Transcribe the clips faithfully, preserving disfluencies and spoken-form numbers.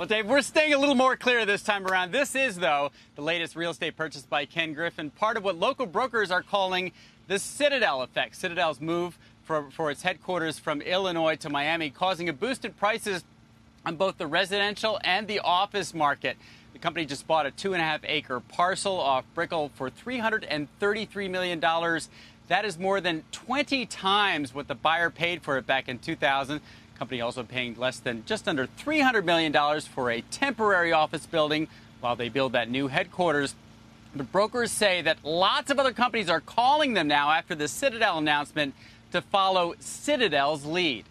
Well, Dave, we're staying a little more clear this time around. This is, though, the latest real estate purchase by Ken Griffin, part of what local brokers are calling the Citadel effect. Citadel's move for, for its headquarters from Illinois to Miami, causing a boost in prices on both the residential and the office market. The company just bought a two and a half acre parcel off Brickell for three hundred thirty-three million dollars. That is more than twenty times what the buyer paid for it back in two thousand. The company also paying less than just under three hundred million dollars for a temporary office building while they build that new headquarters. But brokers say that lots of other companies are calling them now after the Citadel announcement to follow Citadel's lead.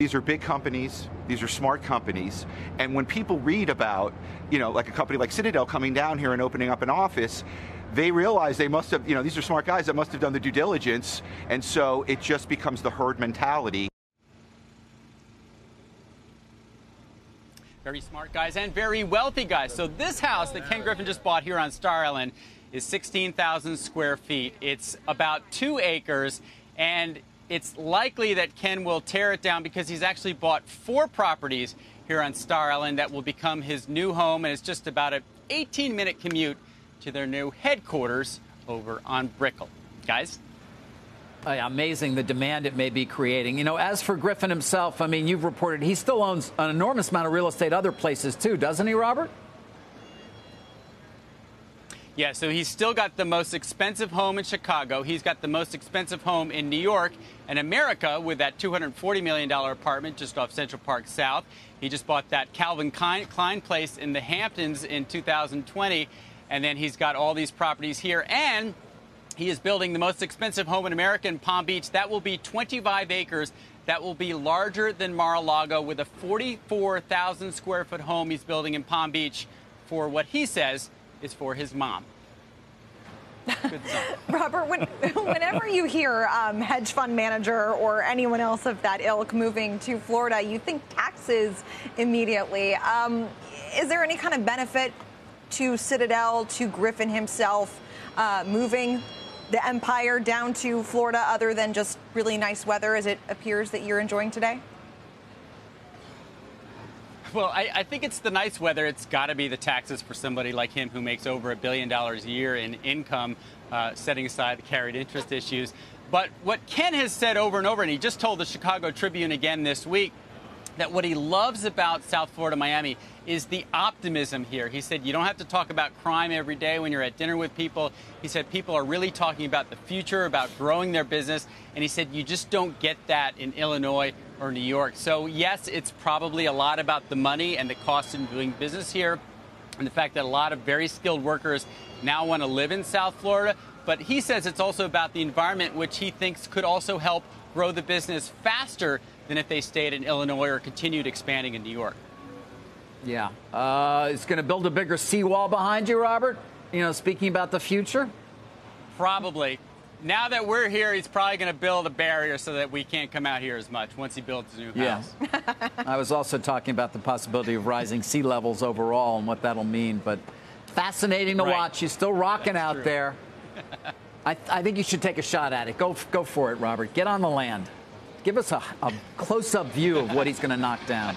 These are big companies, these are smart companies, and when people read about, you know, like a company like Citadel coming down here and opening up an office, they realize they must have, you know, these are smart guys that must have done the due diligence, and so it just becomes the herd mentality. Very smart guys and very wealthy guys. So this house that Ken Griffin just bought here on Star Island is sixteen thousand square feet. It's about two acres, and it's likely that Ken will tear it down because he's actually bought four properties here on Star Island that will become his new home, and it's just about an eighteen minute commute to their new headquarters over on Brickell. Guys? Uh, amazing the demand it may be creating. You know, as for Griffin himself, I mean, you've reported he still owns an enormous amount of real estate other places too, doesn't he, Robert? Yeah, so he's still got the most expensive home in Chicago. He's got the most expensive home in New York and America with that two hundred forty million dollars apartment just off Central Park South. He just bought that Calvin Klein place in the Hamptons in two thousand twenty. And then he's got all these properties here. And he is building the most expensive home in America in Palm Beach. That will be twenty-five acres. That will be larger than Mar-a-Lago with a forty-four thousand square foot home he's building in Palm Beach for what he says is for his mom. Good Robert, when, whenever you hear um, hedge fund manager or anyone else of that ilk moving to Florida, you think taxes immediately. Um, is there any kind of benefit to Citadel, to Griffin himself, uh, moving the empire down to Florida other than just really nice weather as it appears that you're enjoying today? Well, I, I think it's the nice weather. It's got to be the taxes for somebody like him who makes over a billion dollars a year in income, uh, setting aside the carried interest issues. But what Ken has said over and over, and he just told the Chicago Tribune again this week, that what he loves about South Florida, Miami, is the optimism here. He said you don't have to talk about crime every day when you're at dinner with people. He said people are really talking about the future, about growing their business. And he said you just don't get that in Illinois or New York. So, yes, it's probably a lot about the money and the cost of doing business here and the fact that a lot of very skilled workers now want to live in South Florida. But he says it's also about the environment, which he thinks could also help grow the business faster than if they stayed in Illinois or continued expanding in New York. Yeah. Uh, it's going to build a bigger seawall behind you, Robert? You know, speaking about the future? Probably. Now that we're here, he's probably going to build a barrier so that we can't come out here as much once he builds a new house. Yeah. I was also talking about the possibility of rising sea levels overall and what that'll mean. But fascinating to right. watch. He's still rocking That's out true. there. I, th I think you should take a shot at it. Go, go for it, Robert. Get on the land. Give us a, a close-up view of what he's going to knock down.